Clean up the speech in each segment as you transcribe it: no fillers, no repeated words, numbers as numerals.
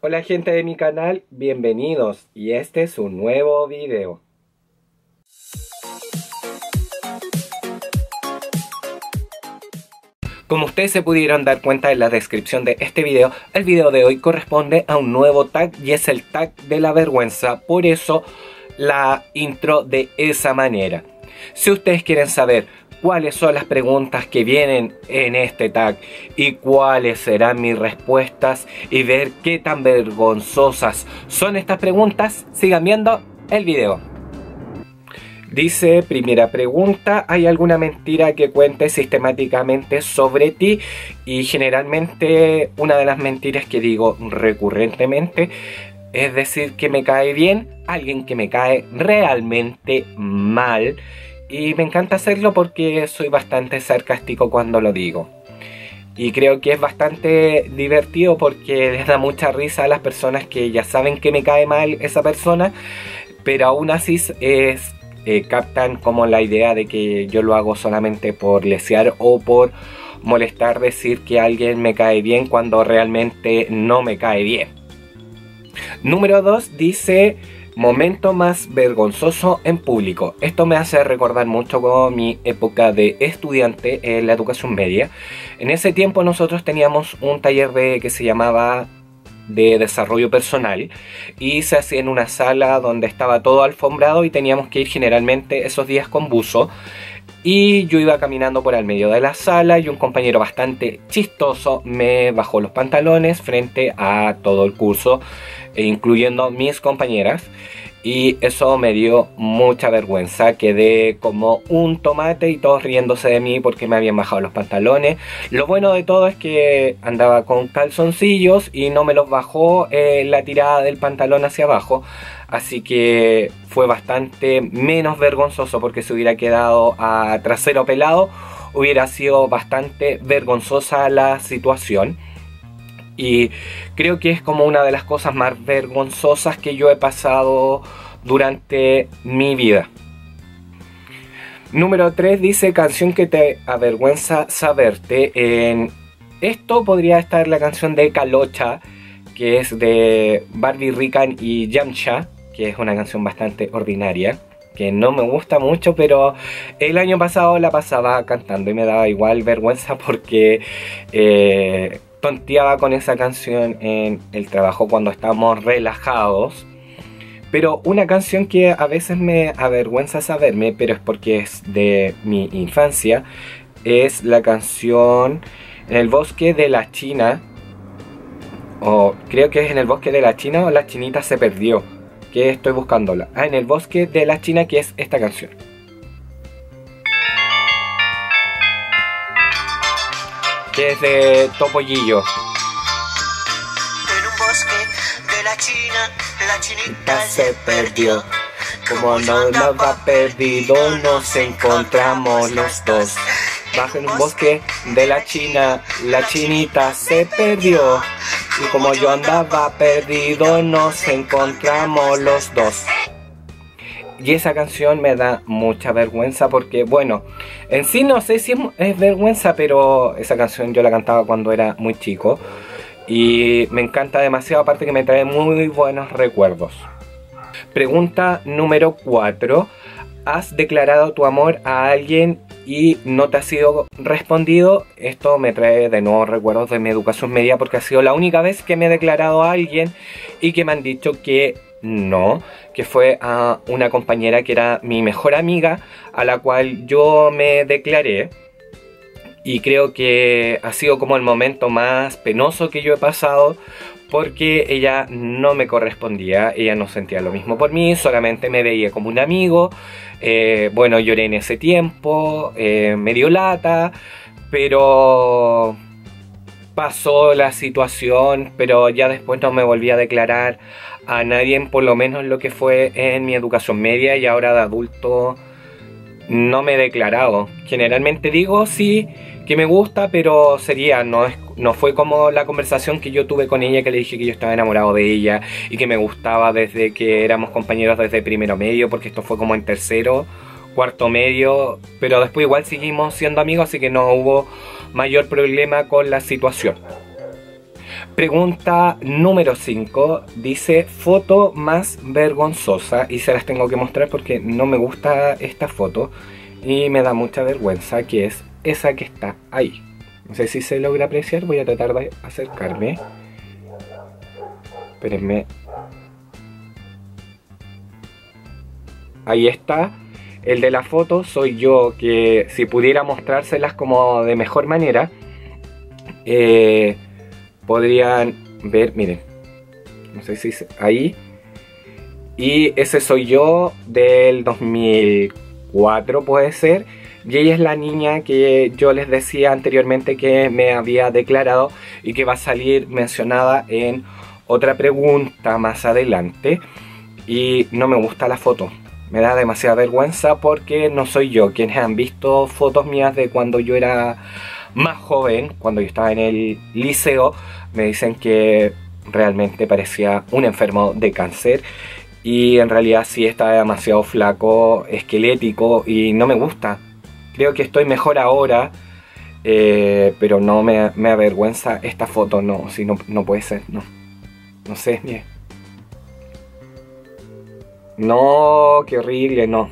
Hola gente de mi canal, bienvenidos y este es un nuevo video. Como ustedes se pudieron dar cuenta en la descripción de este video, el video de hoy corresponde a un nuevo tag y es el tag de la vergüenza, por eso la intro de esa manera. Si ustedes quieren saber cuáles son las preguntas que vienen en este tag y cuáles serán mis respuestas y ver qué tan vergonzosas son estas preguntas, sigan viendo el video. Dice, primera pregunta, ¿hay alguna mentira que cuente sistemáticamente sobre ti? Y generalmente una de las mentiras que digo recurrentemente es decir que me cae bien alguien que me cae realmente mal. Y me encanta hacerlo porque soy bastante sarcástico cuando lo digo. Y creo que es bastante divertido porque les da mucha risa a las personas que ya saben que me cae mal esa persona, pero aún así captan como la idea de que yo lo hago solamente por lesear o por molestar decir que alguien me cae bien cuando realmente no me cae bien. Número 2 dice... Momento más vergonzoso en público. Esto me hace recordar mucho con mi época de estudiante en la educación media. En ese tiempo nosotros teníamos un taller que se llamaba de desarrollo personal y se hacía en una sala donde estaba todo alfombrado y teníamos que ir generalmente esos días con buzo. Y yo iba caminando por el medio de la sala y un compañero bastante chistoso me bajó los pantalones frente a todo el curso, incluyendo mis compañeras. Y eso me dio mucha vergüenza, quedé como un tomate y todos riéndose de mí porque me habían bajado los pantalones. Lo bueno de todo es que andaba con calzoncillos y no me los bajó la tirada del pantalón hacia abajo. Así que fue bastante menos vergonzoso porque si hubiera quedado a trasero pelado hubiera sido bastante vergonzosa la situación. Y creo que es como una de las cosas más vergonzosas que yo he pasado durante mi vida. Número 3 dice canción que te avergüenza saberte. En esto podría estar la canción de Calocha, que es de Barbie Rican y Yamcha, que es una canción bastante ordinaria, que no me gusta mucho, pero el año pasado la pasaba cantando y me daba igual vergüenza porque... tonteaba con esa canción en el trabajo cuando estamos relajados. Pero una canción que a veces me avergüenza saberme, pero es porque es de mi infancia, es la canción En el bosque de la China, o creo que es En el bosque de la China o La Chinita se perdió, que estoy buscándola. En el bosque de la China, que es esta canción. Que es de Topollillo. En un bosque de la China, la chinita se perdió. Como no la va perdido, nos encontramos los dos. Bajo en un bosque de la China, la chinita se perdió. Y como yo andaba perdido, nos encontramos los dos. Y esa canción me da mucha vergüenza porque, bueno, en sí no sé si es vergüenza, pero esa canción yo la cantaba cuando era muy chico y me encanta demasiado, aparte que me trae muy buenos recuerdos. Pregunta número 4. ¿Has declarado tu amor a alguien y no te ha sido respondido? Esto me trae de nuevo recuerdos de mi educación media porque ha sido la única vez que me he declarado a alguien y que me han dicho que no, que fue a una compañera que era mi mejor amiga, a la cual yo me declaré. Y creo que ha sido como el momento más penoso que yo he pasado porque ella no me correspondía, ella no sentía lo mismo por mí, solamente me veía como un amigo. Bueno, lloré en ese tiempo, me dio lata, pero... pasó la situación, pero ya después no me volví a declarar a nadie, por lo menos lo que fue en mi educación media, y ahora de adulto no me he declarado. Generalmente digo sí que me gusta, pero sería, no fue como la conversación que yo tuve con ella, que le dije que yo estaba enamorado de ella y que me gustaba desde que éramos compañeros desde primero medio, porque esto fue como en tercero, cuarto medio, pero después igual seguimos siendo amigos, así que no hubo mayor problema con la situación. Pregunta número 5 dice foto más vergonzosa, y se las tengo que mostrar porque no me gusta esta foto y me da mucha vergüenza, que es esa que está ahí. No sé si se logra apreciar, voy a tratar de acercarme. Espérenme. Ahí está. El de la foto soy yo, que si pudiera mostrárselas como de mejor manera, podrían ver, miren, no sé si ahí, y ese soy yo del 2004 puede ser, y ella es la niña que yo les decía anteriormente que me había declarado y que va a salir mencionada en otra pregunta más adelante, y no me gusta la foto, me da demasiada vergüenza porque no soy yo. Quienes han visto fotos mías de cuando yo era más joven, cuando yo estaba en el liceo, me dicen que realmente parecía un enfermo de cáncer, y en realidad sí estaba demasiado flaco, esquelético, y no me gusta. Creo que estoy mejor ahora, pero no me avergüenza esta foto, no, si no puede ser, no. No sé, mire. No, qué horrible, no.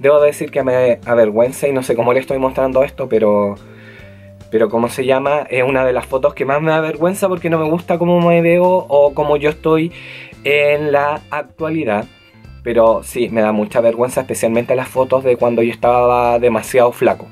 Debo decir que me avergüenza y no sé cómo le estoy mostrando esto, pero ¿cómo se llama? Es una de las fotos que más me avergüenza porque no me gusta cómo me veo o cómo yo estoy en la actualidad. Pero sí, me da mucha vergüenza, especialmente las fotos de cuando yo estaba demasiado flaco.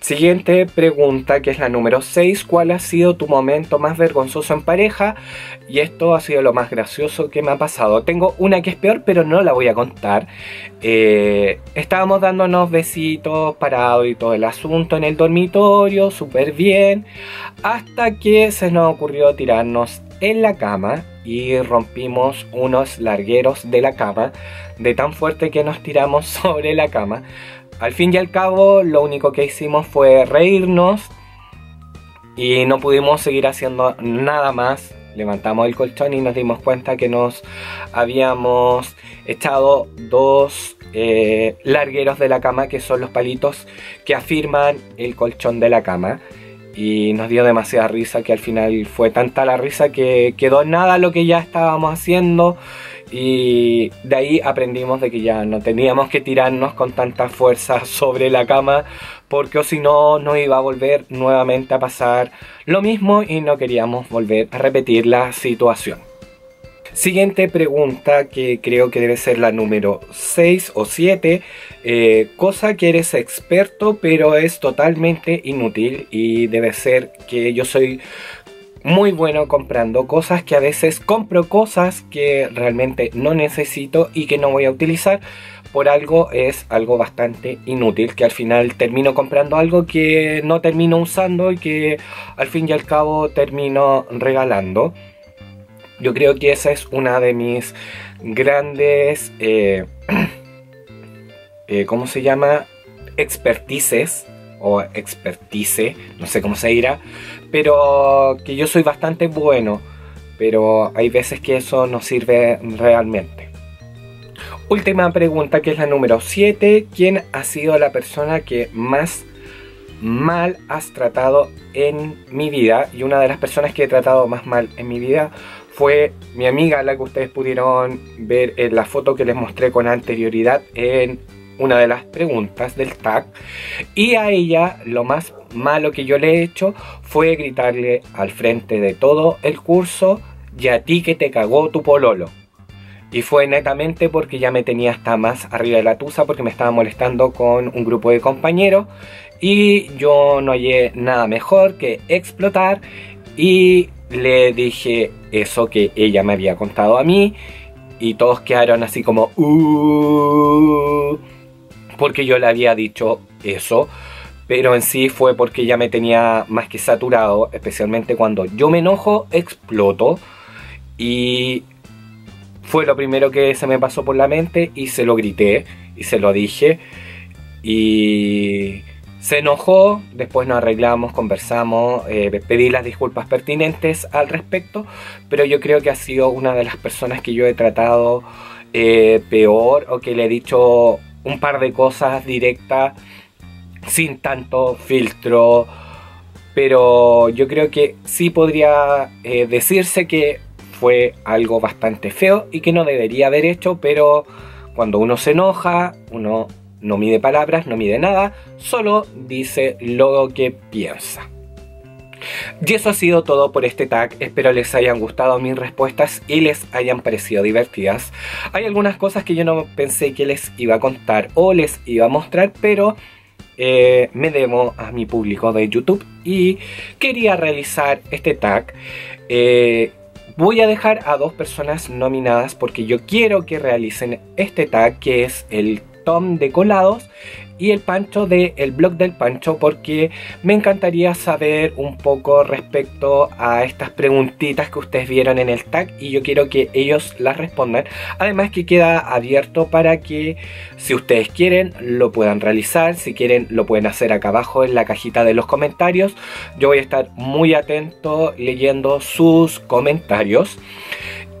Siguiente pregunta, que es la número 6. ¿Cuál ha sido tu momento más vergonzoso en pareja? Y esto ha sido lo más gracioso que me ha pasado. Tengo una que es peor, pero no la voy a contar. Estábamos dándonos besitos, parados y todo el asunto en el dormitorio, súper bien, hasta que se nos ocurrió tirarnos en la cama y rompimos unos largueros de la cama, de tan fuerte que nos tiramos sobre la cama. Al fin y al cabo, lo único que hicimos fue reírnos y no pudimos seguir haciendo nada más. Levantamos el colchón y nos dimos cuenta que nos habíamos echado dos largueros de la cama, que son los palitos que afirman el colchón de la cama. Y nos dio demasiada risa, que al final fue tanta la risa que quedó nada lo que ya estábamos haciendo. Y de ahí aprendimos de que ya no teníamos que tirarnos con tanta fuerza sobre la cama, porque o si no, nos iba a volver nuevamente a pasar lo mismo y no queríamos volver a repetir la situación. Siguiente pregunta, que creo que debe ser la número 6 o 7. Cosa que eres experto pero es totalmente inútil, y debe ser que yo soy muy bueno comprando cosas, que a veces compro cosas que realmente no necesito y que no voy a utilizar. Por algo es algo bastante inútil, que al final termino comprando algo que no termino usando y que al fin y al cabo termino regalando. Yo creo que esa es una de mis grandes ¿cómo se llama? Expertices o expertise, no sé cómo se dirá, pero que yo soy bastante bueno, pero hay veces que eso no sirve realmente. Última pregunta, que es la número 7. ¿Quién ha sido la persona que más mal has tratado en mi vida? Y una de las personas que he tratado más mal en mi vida fue mi amiga, la que ustedes pudieron ver en la foto que les mostré con anterioridad en una de las preguntas del tag. Y a ella lo más malo que yo le he hecho fue gritarle al frente de todo el curso: "Y a ti que te cagó tu pololo". Y fue netamente porque ya me tenía hasta más arriba de la tusa, porque me estaba molestando con un grupo de compañeros y yo no hallé nada mejor que explotar, y le dije eso que ella me había contado a mí, y todos quedaron así como porque yo le había dicho eso, pero en sí fue porque ya me tenía más que saturado, especialmente cuando yo me enojo, exploto, y fue lo primero que se me pasó por la mente, y se lo grité, y se lo dije, y se enojó. Después nos arreglamos, conversamos, pedí las disculpas pertinentes al respecto, pero yo creo que ha sido una de las personas que yo he tratado peor, o que le he dicho un par de cosas directas, sin tanto filtro, pero yo creo que sí podría decirse que fue algo bastante feo y que no debería haber hecho, pero cuando uno se enoja, uno no mide palabras, no mide nada, solo dice lo que piensa. Y eso ha sido todo por este tag. Espero les hayan gustado mis respuestas y les hayan parecido divertidas. Hay algunas cosas que yo no pensé que les iba a contar o les iba a mostrar, pero me debo a mi público de YouTube y quería realizar este tag. Voy a dejar a dos personas nominadas porque yo quiero que realicen este tag, que es el Tom de Colados y el Pancho del de blog del Pancho, porque me encantaría saber un poco respecto a estas preguntitas que ustedes vieron en el tag y yo quiero que ellos las respondan. Además que queda abierto para que si ustedes quieren lo puedan realizar, si quieren lo pueden hacer acá abajo en la cajita de los comentarios. Yo voy a estar muy atento leyendo sus comentarios.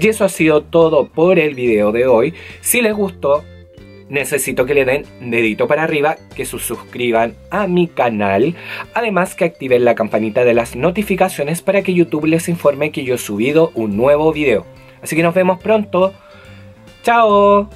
Y eso ha sido todo por el video de hoy. Si les gustó, necesito que le den dedito para arriba, que se suscriban a mi canal, además que activen la campanita de las notificaciones para que YouTube les informe que yo he subido un nuevo video. Así que nos vemos pronto. ¡Chao!